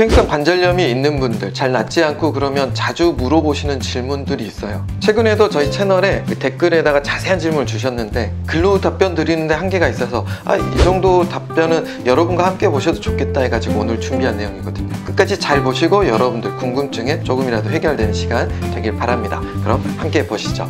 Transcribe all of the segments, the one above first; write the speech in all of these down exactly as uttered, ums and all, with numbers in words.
퇴행성 관절염이 있는 분들, 잘 낫지 않고 그러면 자주 물어보시는 질문들이 있어요. 최근에도 저희 채널에 댓글에다가 자세한 질문을 주셨는데 글로 답변 드리는데 한계가 있어서 아, 이 정도 답변은 여러분과 함께 보셔도 좋겠다 해가지고 오늘 준비한 내용이거든요. 끝까지 잘 보시고 여러분들 궁금증에 조금이라도 해결되는 시간 되길 바랍니다. 그럼 함께 보시죠.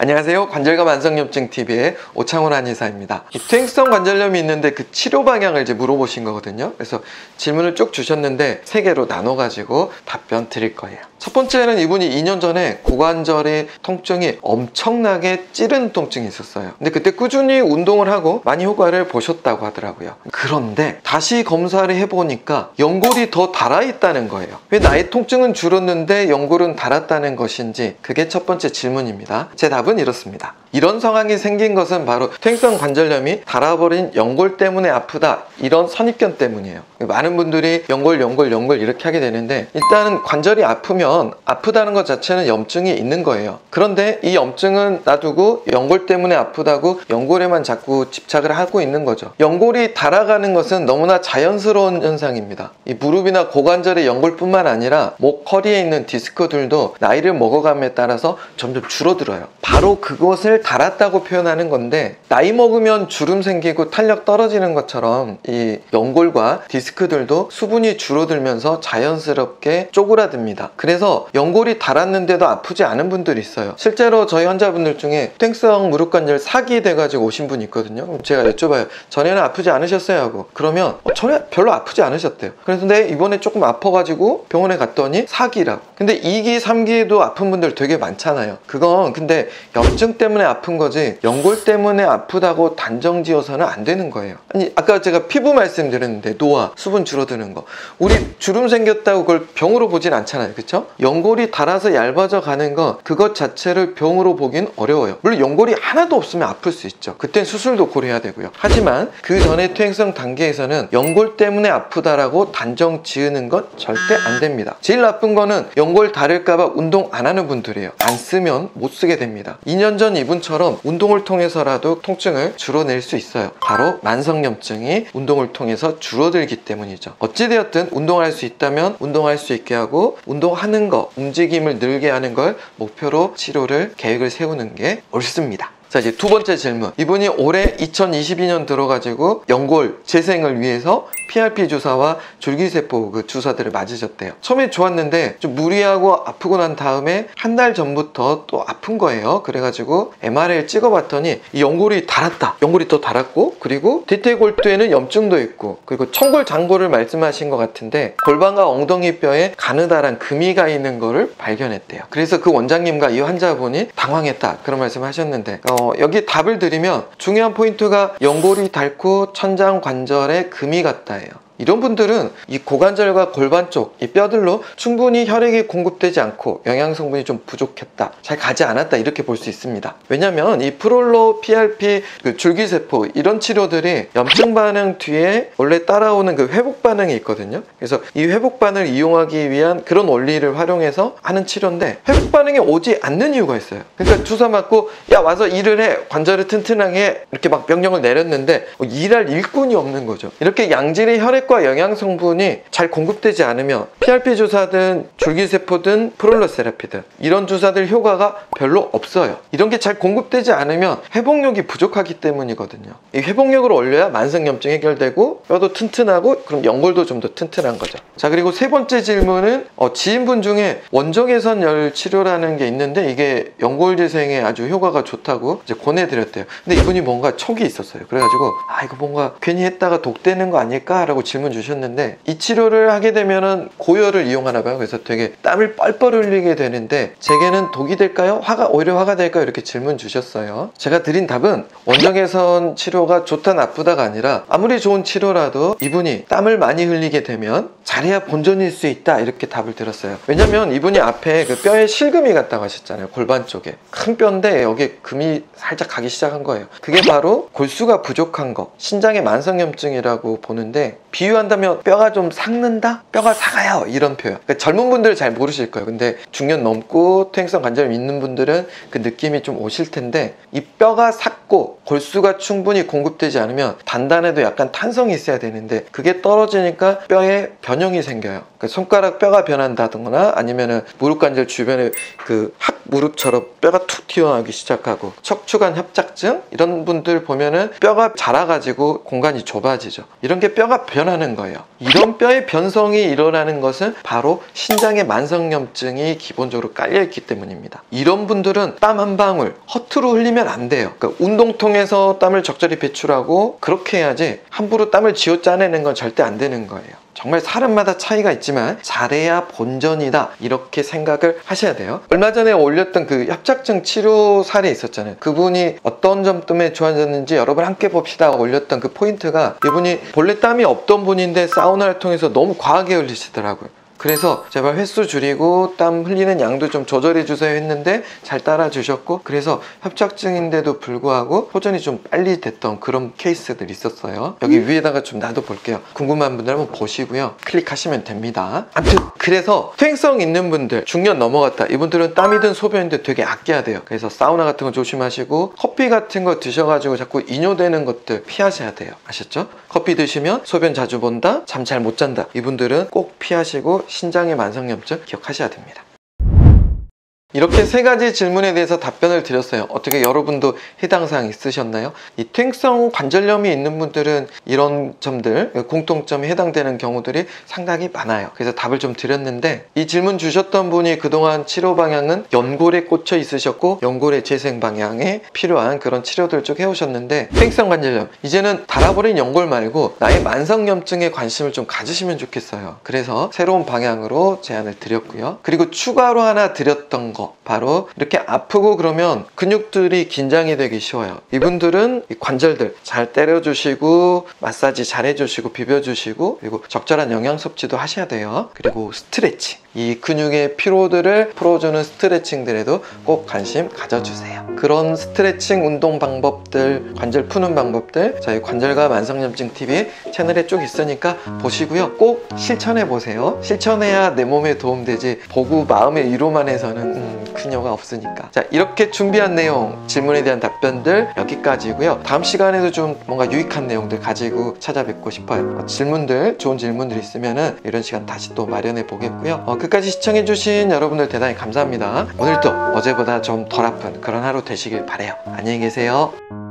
안녕하세요. 관절과 만성염증 티비의 오창훈 한의사입니다. 퇴행성 관절염이 있는데 그 치료 방향을 이제 물어보신 거거든요. 그래서 질문을 쭉 주셨는데 세 개로 나눠가지고 답변 드릴 거예요. 첫 번째는 이분이 이 년 전에 고관절의 통증이 엄청나게 찌른 통증이 있었어요. 근데 그때 꾸준히 운동을 하고 많이 효과를 보셨다고 하더라고요. 그런데 다시 검사를 해보니까 연골이 더 달아있다는 거예요. 왜 나의 통증은 줄었는데 연골은 달았다는 것인지, 그게 첫 번째 질문입니다. 제 답은 이렇습니다. 이런 상황이 생긴 것은 바로 퇴행성 관절염이 달아버린 연골 때문에 아프다, 이런 선입견 때문이에요. 많은 분들이 연골 연골 연골 이렇게 하게 되는데, 일단은 관절이 아프면 아프다는 것 자체는 염증이 있는 거예요. 그런데 이 염증은 놔두고 연골 때문에 아프다고 연골에만 자꾸 집착을 하고 있는 거죠. 연골이 달아가는 것은 너무나 자연스러운 현상입니다. 이 무릎이나 고관절의 연골뿐만 아니라 목, 허리에 있는 디스크들도 나이를 먹어감에 따라서 점점 줄어들어요. 바로 그것을 달았다고 표현하는 건데, 나이 먹으면 주름 생기고 탄력 떨어지는 것처럼 이 연골과 디스크들도 수분이 줄어들면서 자연스럽게 쪼그라듭니다. 그래서 연골이 달았는데도 아프지 않은 분들이 있어요. 실제로 저희 환자분들 중에 퇴행성 무릎관절 사기 돼가지고 오신 분이 있거든요. 제가 여쭤봐요. 전에는 아프지 않으셨어요 하고, 그러면 어, 전에 별로 아프지 않으셨대요. 그래서 근데 이번에 조금 아파가지고 병원에 갔더니 사기라고. 근데 이 기 삼기에도 아픈 분들 되게 많잖아요. 그건 근데 염증 때문에 아픈 거지 연골 때문에 아프다고 단정지어서는 안 되는 거예요. 아니, 아까 제가 피부 말씀드렸는데 노화, 수분 줄어드는 거, 우리 주름 생겼다고 그걸 병으로 보진 않잖아요. 그쵸? 연골이 달아서 얇아져 가는 거, 그것 자체를 병으로 보긴 어려워요. 물론 연골이 하나도 없으면 아플 수 있죠. 그땐 수술도 고려해야 되고요. 하지만 그 전에 퇴행성 단계에서는 연골 때문에 아프다라고 단정 지으는 건 절대 안 됩니다. 제일 나쁜 거는 연골 다를까봐 운동 안 하는 분들이에요. 안 쓰면 못 쓰게 됩니다. 이 년 전 이분처럼 운동을 통해서라도 통증을 줄여낼 수 있어요. 바로 만성염증이 운동을 통해서 줄어들기 때문이죠. 어찌되었든 운동할 수 있다면 운동할 수 있게 하고, 운동하는 거, 움직임을 늘게 하는 걸 목표로 치료를, 계획을 세우는 게 옳습니다. 자, 이제 두 번째 질문. 이분이 올해 이천이십이 년 들어가지고 연골 재생을 위해서 피 알 피 주사와 줄기세포 그 주사들을 맞으셨대요. 처음에 좋았는데 좀 무리하고 아프고 난 다음에 한 달 전부터 또 아픈 거예요. 그래가지고 엠 알 아이를 찍어봤더니 이 연골이 달았다. 연골이 더 달았고, 그리고 대퇴골두에는 염증도 있고, 그리고 청골, 장골을 말씀하신 것 같은데 골반과 엉덩이뼈에 가느다란 금이가 있는 거를 발견했대요. 그래서 그 원장님과 이 환자분이 당황했다, 그런 말씀하셨는데 어, 여기 답을 드리면 중요한 포인트가 연골이 닳고 천장 관절에 금이 갔다예요. 이런 분들은 이 고관절과 골반 쪽 이 뼈들로 충분히 혈액이 공급되지 않고 영양 성분이 좀 부족했다, 잘 가지 않았다, 이렇게 볼 수 있습니다. 왜냐면 이 프롤로, 피 알 피, 그 줄기세포 이런 치료들이 염증 반응 뒤에 원래 따라오는 그 회복 반응이 있거든요. 그래서 이 회복 반응을 이용하기 위한 그런 원리를 활용해서 하는 치료인데, 회복 반응이 오지 않는 이유가 있어요. 그러니까 주사 맞고 야 와서 일을 해, 관절을 튼튼하게 해, 이렇게 막 명령을 내렸는데 일할 일꾼이 없는 거죠. 이렇게 양질의 혈액 과 영양 성분이 잘 공급되지 않으면 피 알 피 주사든 줄기세포든 프롤로세라피든 이런 주사들 효과가 별로 없어요. 이런 게 잘 공급되지 않으면 회복력이 부족하기 때문이거든요. 이 회복력을 올려야 만성염증 해결되고 뼈도 튼튼하고, 그럼 연골도 좀 더 튼튼한 거죠. 자, 그리고 세 번째 질문은 어, 지인분 중에 원적외선 열 치료라는 게 있는데 이게 연골 재생에 아주 효과가 좋다고 이제 권해드렸대요. 근데 이분이 뭔가 촉이 있었어요. 그래가지고 아, 이거 뭔가 괜히 했다가 독되는 거 아닐까라고 질문 주셨는데, 이 치료를 하게 되면은 고열을 이용하나 봐요. 그래서 되게 땀을 뻘뻘 흘리게 되는데 제게는 독이 될까요? 화가 오히려 화가 될까요? 이렇게 질문 주셨어요. 제가 드린 답은 원적외선 치료가 좋다 나쁘다가 아니라 아무리 좋은 치료라도 이분이 땀을 많이 흘리게 되면 잘해야 본전일 수 있다, 이렇게 답을 드렸어요. 왜냐면 이분이 앞에 그 뼈에 실금이 갔다고 하셨잖아요. 골반 쪽에 큰 뼈인데 여기에 금이 살짝 가기 시작한 거예요. 그게 바로 골수가 부족한 거, 신장의 만성염증이라고 보는데, 비 비유한다면 뼈가 좀 삭는다? 뼈가 삭아요, 이런 표현. 그러니까 젊은 분들은 잘 모르실 거예요. 근데 중년 넘고 퇴행성 관절염 있는 분들은 그 느낌이 좀 오실 텐데, 이 뼈가 삭고 골수가 충분히 공급되지 않으면 단단해도 약간 탄성이 있어야 되는데 그게 떨어지니까 뼈에 변형이 생겨요. 그러니까 손가락 뼈가 변한다거나 아니면은 무릎관절 주변에 그 합무릎처럼 뼈가 툭 튀어나오기 시작하고, 척추관 협착증 이런 분들 보면은 뼈가 자라가지고 공간이 좁아지죠. 이런 게 뼈가 변하는 거예요. 이런 뼈의 변성이 일어나는 것은 바로 신장의 만성염증이 기본적으로 깔려있기 때문입니다. 이런 분들은 땀 한 방울 허투루 흘리면 안 돼요. 그러니까 운동 통해서 땀을 적절히 배출하고 그렇게 해야지, 함부로 땀을 쥐어 짜내는 건 절대 안 되는 거예요. 정말 사람마다 차이가 있지만 잘해야 본전이다, 이렇게 생각을 하셔야 돼요. 얼마 전에 올렸던 그 협착증 치료 사례 있었잖아요. 그분이 어떤 점 때문에 좋아졌는지 여러분 함께 봅시다 올렸던 그 포인트가, 이분이 본래 땀이 없던 분인데 사우나를 통해서 너무 과하게 흘리시더라고요. 그래서 제발 횟수 줄이고 땀 흘리는 양도 좀 조절해 주세요 했는데 잘 따라 주셨고, 그래서 협착증인데도 불구하고 호전이 좀 빨리 됐던 그런 케이스들 있었어요. 여기 위에다가 좀 놔둬 볼게요. 궁금한 분들 한번 보시고요, 클릭하시면 됩니다. 아무튼 그래서 퇴행성 있는 분들, 중년 넘어갔다, 이분들은 땀이든 소변이든 되게 아껴야 돼요. 그래서 사우나 같은 거 조심하시고, 커피 같은 거 드셔가지고 자꾸 이뇨되는 것들 피하셔야 돼요. 아셨죠? 커피 드시면 소변 자주 본다, 잠 잘 못 잔다, 이분들은 꼭 피하시고 신장의 만성염증 기억하셔야 됩니다. 이렇게 세 가지 질문에 대해서 답변을 드렸어요. 어떻게 여러분도 해당 사항 있으셨나요? 이 퇴행성 관절염이 있는 분들은 이런 점들, 공통점에 해당되는 경우들이 상당히 많아요. 그래서 답을 좀 드렸는데, 이 질문 주셨던 분이 그동안 치료 방향은 연골에 꽂혀 있으셨고 연골의 재생 방향에 필요한 그런 치료들 쭉 해오셨는데, 퇴행성 관절염 이제는 달아버린 연골 말고 나의 만성염증에 관심을 좀 가지시면 좋겠어요. 그래서 새로운 방향으로 제안을 드렸고요. 그리고 추가로 하나 드렸던 거, 바로 이렇게 아프고 그러면 근육들이 긴장이 되기 쉬워요. 이분들은 이 관절들 잘 때려주시고 마사지 잘 해주시고 비벼주시고, 그리고 적절한 영양 섭취도 하셔야 돼요. 그리고 스트레칭, 이 근육의 피로들을 풀어주는 스트레칭들에도 꼭 관심 가져주세요. 그런 스트레칭 운동 방법들, 관절 푸는 방법들 저희 관절과 만성염증 티비 채널에 쭉 있으니까 보시고요, 꼭 실천해 보세요. 실천해야 내 몸에 도움되지, 보고 마음의 위로만 해서는 음, 그녀가 없으니까. 자, 이렇게 준비한 내용, 질문에 대한 답변들 여기까지고요. 다음 시간에도 좀 뭔가 유익한 내용들 가지고 찾아뵙고 싶어요. 질문들, 좋은 질문들 있으면은 이런 시간 다시 또 마련해 보겠고요. 어, 끝까지 시청해주신 여러분들 대단히 감사합니다. 오늘도 어제보다 좀 덜 아픈 그런 하루 되시길 바래요. 안녕히 계세요.